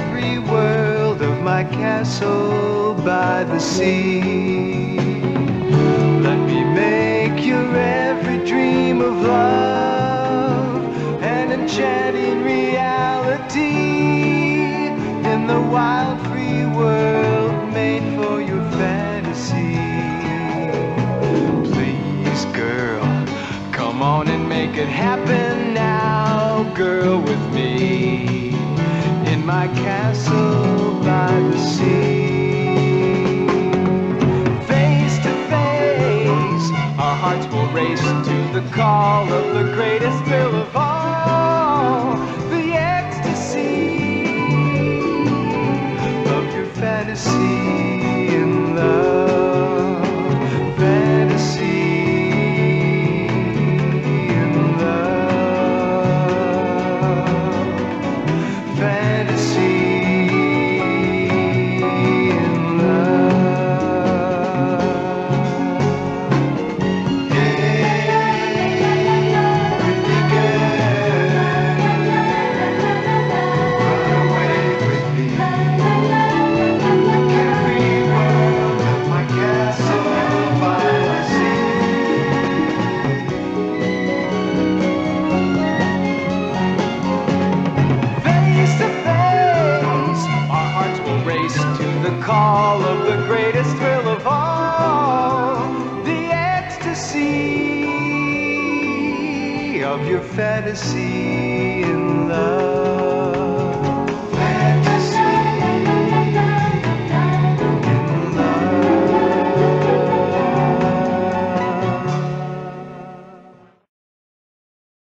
every world of my castle by the sea. Let me make your every dream of love an enchanting reality in the wild free world made for your fantasy. Please, girl, come on and make it happen now, girl, with me in my castle by the sea. Face to face, our hearts will race to the call of the greatest thrill of all, the ecstasy of your fantasy in love. Call of the greatest thrill of all, the ecstasy of your fantasy in love.